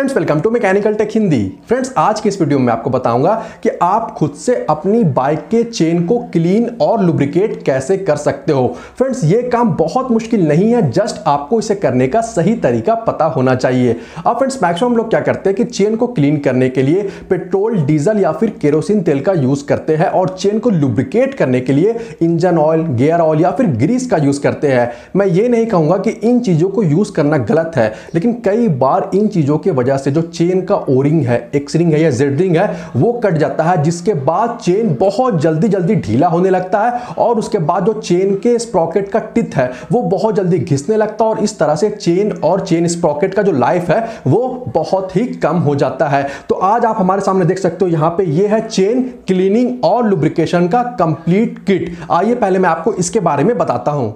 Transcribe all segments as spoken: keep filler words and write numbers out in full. Friends welcome to mechanical tech Hindi. Friends आज की इस वीडियो में आपको बताऊंगा कि आप खुद से अपनी बाइक के चेन को क्लीन और लुब्रिकेट कैसे कर सकते हो। फ्रेंड्स ये काम बहुत मुश्किल नहीं है, जस्ट आपको इसे करने का सही तरीका पता होना चाहिए। अब फ्रेंड्स मैक्सिमम लोग क्या करते हैं कि चेन को क्लीन करने के लिए पेट्रोल, डीजल या फिर केरोसिन तेल का यूज करते हैं और चेन को लुब्रिकेट करने के लिए इंजन ऑयल, गियर ऑयल या फिर ग्रीस का यूज करते हैं। मैं ये नहीं कहूँगा कि इन चीज़ों को यूज करना गलत है, लेकिन कई बार इन चीज़ों के वजह से जो चेन का ओरिंग है, एक्सरिंग है या जेड रिंग है, वो कट जाता है, जिसके बाद चेन बहुत जल्दी जल्दी ढीला होने लगता है और उसके बाद जो चेन के स्प्रॉकेट का टिथ है वो बहुत जल्दी घिसने लगता है और इस तरह से चेन और चेन स्प्रॉकेट का जो लाइफ है वो बहुत ही कम हो जाता है। तो आज आप हमारे सामने देख सकते हो, यहाँ पे ये है चेन क्लीनिंग और लुब्रिकेशन का कंप्लीट किट। आइए पहले मैं आपको इसके बारे में बताता हूं।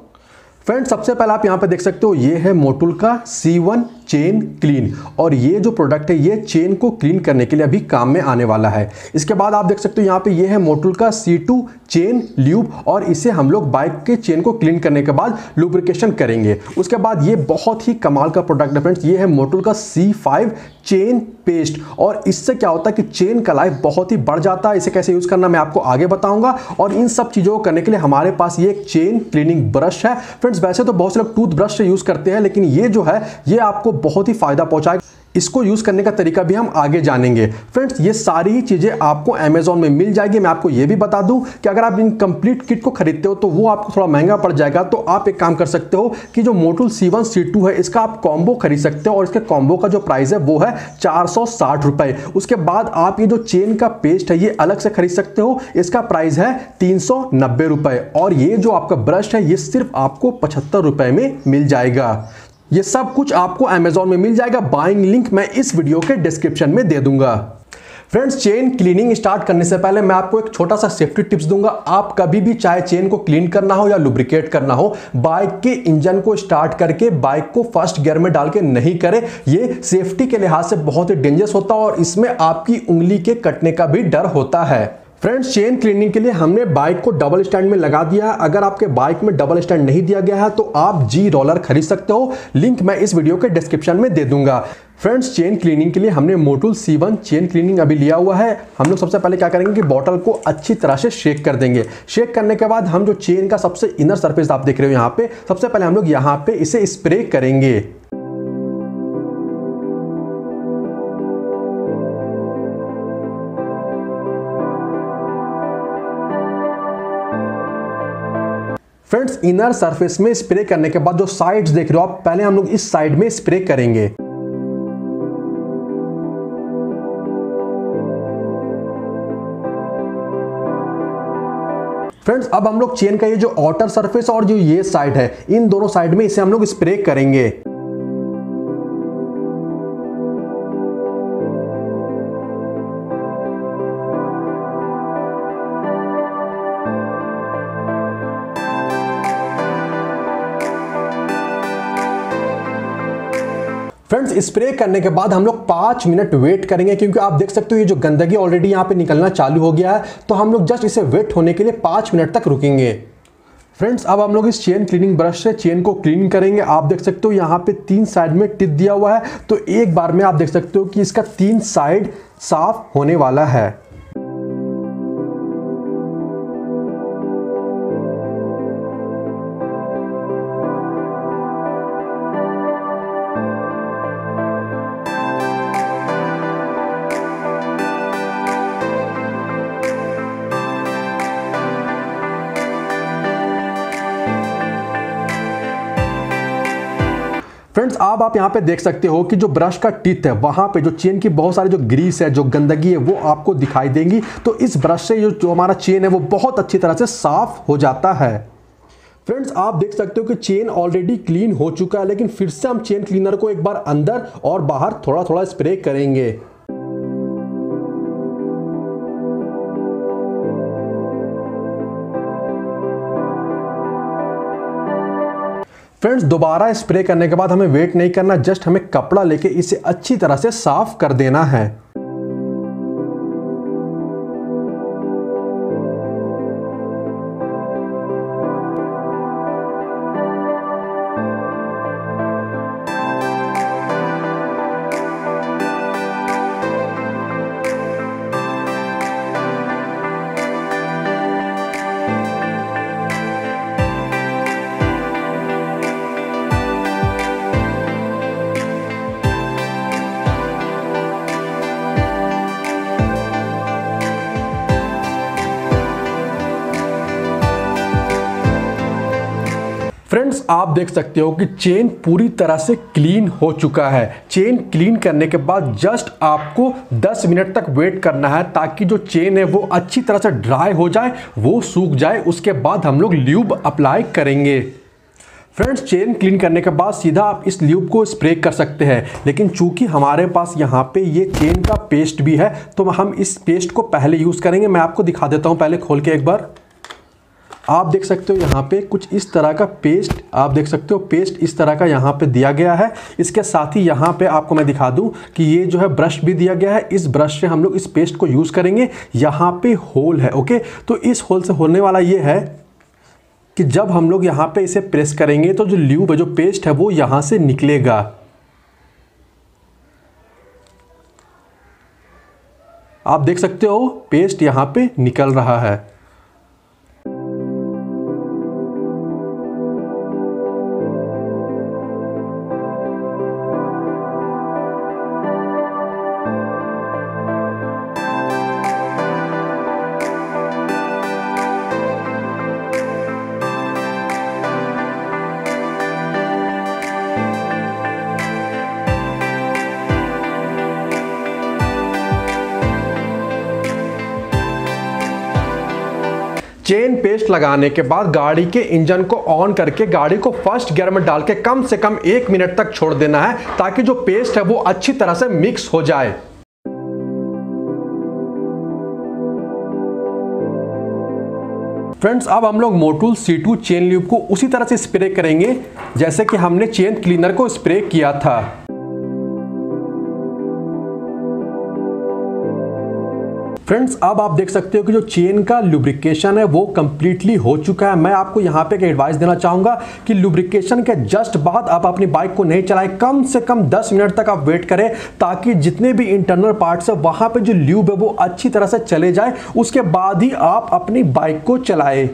फ्रेंड्स सबसे पहले आप यहाँ पे देख सकते हो, ये है मोटुल का सी वन चेन क्लीन और ये जो प्रोडक्ट है ये चेन को क्लीन करने के लिए अभी काम में आने वाला है। इसके बाद आप देख सकते हो यहाँ पे ये है मोटुल का सी टू चेन ल्यूब और इसे हम लोग बाइक के चेन को क्लीन करने के बाद लुब्रिकेशन करेंगे। उसके बाद ये बहुत ही कमाल का प्रोडक्ट है फ्रेंड्स, ये है मोटुल का सी फाइव चेन पेस्ट और इससे क्या होता है कि चेन का लाइफ बहुत ही बढ़ जाता है। इसे कैसे यूज़ करना मैं आपको आगे बताऊंगा और इन सब चीज़ों को करने के लिए हमारे पास ये एक चेन क्लीनिंग ब्रश है। फ्रेंड्स वैसे तो बहुत से लोग टूथ ब्रश से यूज़ करते हैं, लेकिन ये जो है ये आपको बहुत ही फ़ायदा पहुँचाएगा। इसको यूज़ करने का तरीका भी हम आगे जानेंगे। फ्रेंड्स ये सारी चीज़ें आपको अमेज़ॉन में मिल जाएगी। मैं आपको ये भी बता दूं कि अगर आप इन कंप्लीट किट को खरीदते हो तो वो आपको थोड़ा महंगा पड़ जाएगा, तो आप एक काम कर सकते हो कि जो Motul C one C two है इसका आप कॉम्बो खरीद सकते हो और इसके कॉम्बो का जो प्राइस है वो है चार सौ साठ रुपये। उसके बाद आप ये जो चेन का पेस्ट है ये अलग से खरीद सकते हो, इसका प्राइस है तीन सौ नब्बे रुपये और ये जो आपका ब्रश है ये सिर्फ आपको पचहत्तर रुपये में मिल जाएगा। ये सब कुछ आपको अमेज़ॉन में मिल जाएगा। बाइंग लिंक मैं इस वीडियो के डिस्क्रिप्शन में दे दूंगा। फ्रेंड्स चेन क्लीनिंग स्टार्ट करने से पहले मैं आपको एक छोटा सा सेफ्टी टिप्स दूंगा। आप कभी भी चाहे चेन को क्लीन करना हो या लुब्रिकेट करना हो, बाइक के इंजन को स्टार्ट करके बाइक को फर्स्ट गियर में डाल के नहीं करें। ये सेफ्टी के लिहाज से बहुत ही डेंजरस होता है और इसमें आपकी उंगली के कटने का भी डर होता है। फ्रेंड्स चेन क्लीनिंग के लिए हमने बाइक को डबल स्टैंड में लगा दिया है। अगर आपके बाइक में डबल स्टैंड नहीं दिया गया है तो आप जी रोलर खरीद सकते हो, लिंक मैं इस वीडियो के डिस्क्रिप्शन में दे दूंगा। फ्रेंड्स चेन क्लीनिंग के लिए हमने Motul C one chain cleaning अभी लिया हुआ है। हम लोग सबसे पहले क्या करेंगे कि बॉटल को अच्छी तरह से शेक कर देंगे। शेक करने के बाद हम जो चेन का सबसे इनर सरफेस आप देख रहे हो यहाँ पे, सबसे पहले हम लोग यहाँ पे इसे स्प्रे करेंगे। फ्रेंड्स इनर सरफेस में स्प्रे करने के बाद जो साइड्स देख रहे हो आप, पहले हम लोग इस साइड में स्प्रे करेंगे। फ्रेंड्स अब हम लोग चेन का ये जो आउटर सरफेस और जो ये साइड है, इन दोनों साइड में इसे हम लोग स्प्रे करेंगे। फ्रेंड्स स्प्रे करने के बाद हम लोग पाँच मिनट वेट करेंगे, क्योंकि आप देख सकते हो ये जो गंदगी ऑलरेडी यहाँ पे निकलना चालू हो गया है, तो हम लोग जस्ट इसे वेट होने के लिए पाँच मिनट तक रुकेंगे। फ्रेंड्स अब हम लोग इस चेन क्लीनिंग ब्रश से चेन को क्लीन करेंगे। आप देख सकते हो यहाँ पे तीन साइड में टिप दिया हुआ है, तो एक बार में आप देख सकते हो कि इसका तीन साइड साफ होने वाला है। फ्रेंड्स आप आप यहाँ पे देख सकते हो कि जो ब्रश का टिथ है वहाँ पे जो चेन की बहुत सारी जो ग्रीस है, जो गंदगी है वो आपको दिखाई देंगी, तो इस ब्रश से जो जो हमारा चेन है वो बहुत अच्छी तरह से साफ हो जाता है। फ्रेंड्स आप देख सकते हो कि चेन ऑलरेडी क्लीन हो चुका है, लेकिन फिर से हम चेन क्लीनर को एक बार अंदर और बाहर थोड़ा थोड़ा स्प्रे करेंगे। फ्रेंड्स दोबारा स्प्रे करने के बाद हमें वेट नहीं करना, जस्ट हमें कपड़ा लेके इसे अच्छी तरह से साफ कर देना है। फ्रेंड्स आप देख सकते हो कि चेन पूरी तरह से क्लीन हो चुका है। चेन क्लीन करने के बाद जस्ट आपको दस मिनट तक वेट करना है ताकि जो चेन है वो अच्छी तरह से ड्राई हो जाए, वो सूख जाए। उसके बाद हम लोग ल्यूब अप्लाई करेंगे। फ्रेंड्स चेन क्लीन करने के बाद सीधा आप इस ल्यूब को स्प्रे कर सकते हैं, लेकिन चूंकि हमारे पास यहाँ पे ये चेन का पेस्ट भी है तो हम इस पेस्ट को पहले यूज़ करेंगे। मैं आपको दिखा देता हूँ पहले खोल के एक बार। आप देख सकते हो यहाँ पे कुछ इस तरह का पेस्ट, आप देख सकते हो पेस्ट इस तरह का यहाँ पे दिया गया है। इसके साथ ही यहाँ पे आपको मैं दिखा दूँ कि ये जो है ब्रश भी दिया गया है। इस ब्रश से हम लोग इस पेस्ट को यूज़ करेंगे। यहाँ पे होल है, ओके। तो इस होल से होने वाला ये है कि जब हम लोग यहाँ पे इसे प्रेस करेंगे तो जो ल्यूब है, जो पेस्ट है, वो यहाँ से निकलेगा। आप देख सकते हो पेस्ट यहाँ पे निकल रहा है। चेन पेस्ट लगाने के बाद गाड़ी के इंजन को ऑन करके गाड़ी को फर्स्ट गियर में डाल के कम से कम एक मिनट तक छोड़ देना है ताकि जो पेस्ट है वो अच्छी तरह से मिक्स हो जाए। फ्रेंड्स अब हम लोग Motul C two chain lube को उसी तरह से स्प्रे करेंगे जैसे कि हमने चेन क्लीनर को स्प्रे किया था। फ्रेंड्स अब आप देख सकते हो कि जो चेन का लुब्रिकेशन है वो कम्प्लीटली हो चुका है। मैं आपको यहाँ पे एक एडवाइस देना चाहूँगा कि लुब्रिकेशन के जस्ट बाद आप अपनी बाइक को नहीं चलाएं, कम से कम दस मिनट तक आप वेट करें ताकि जितने भी इंटरनल पार्ट्स है वहाँ पे जो ल्यूब है वो अच्छी तरह से चले जाए। उसके बाद ही आप अपनी बाइक को चलाएं।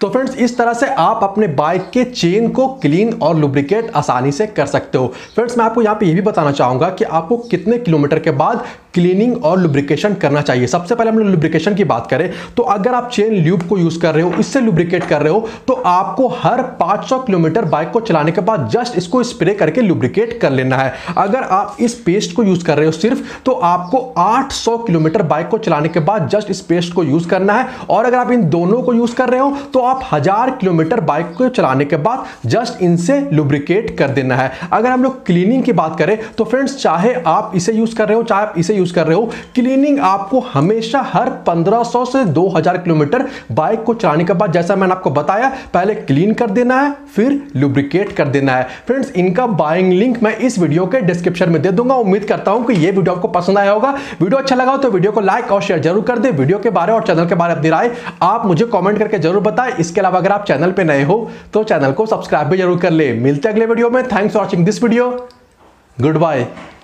तो फ्रेंड्स इस तरह से आप अपने बाइक के चेन को क्लीन और लुब्रिकेट आसानी से कर सकते हो। फ्रेंड्स मैं आपको यहाँ पे ये भी बताना चाहूँगा कि आपको कितने किलोमीटर के बाद क्लीनिंग और लुब्रिकेशन करना चाहिए। सबसे पहले हम लोग लुब्रिकेशन की बात करें तो अगर आप चेन ल्यूब को यूज़ कर रहे हो, इससे लुब्रिकेट कर रहे हो, तो आपको हर पाँच सौ किलोमीटर बाइक को चलाने के बाद जस्ट इसको स्प्रे करके लुब्रिकेट कर लेना है। अगर आप इस पेस्ट को यूज़ कर रहे हो सिर्फ, तो आपको आठ सौ किलोमीटर बाइक को चलाने के बाद जस्ट इस पेस्ट को यूज़ करना है। और अगर आप इन दोनों को यूज़ कर रहे हो तो आप हजार किलोमीटर बाइक को चलाने के बाद जस्ट इनसे लुब्रिकेट कर देना है। अगर हम लोग क्लीनिंग की बात करें तो फ्रेंड्स चाहे आप इसे यूज़ कर रहे हो, चाहे आप इसे यूज़ कर रहे हो, क्लीनिंग आपको हमेशा हर पंद्रह सौ से दो हज़ार किलोमीटर बाइक को चलाने के बाद, जैसा मैंने आपको बताया, पहले क्लीन कर देना है फिर लुब्रिकेट कर देना है। फ्रेंड्स इनका बाइंग लिंक मैं इस वीडियो के डिस्क्रिप्शन में दे दूंगा। उम्मीद करता हूं कि यह वीडियो आपको पसंद आया होगा। वीडियो अच्छा लगा हो तो वीडियो को लाइक और शेयर जरूर कर दे। वीडियो के बारे और चैनल के बारे में अपनी राय आप मुझे कॉमेंट करके जरूर बताएं। इसके अलावा अगर आप चैनल पर नए हो तो चैनल को सब्सक्राइब भी जरूर कर ले। मिलते अगले वीडियो में। Thanks for watching this video. Good bye.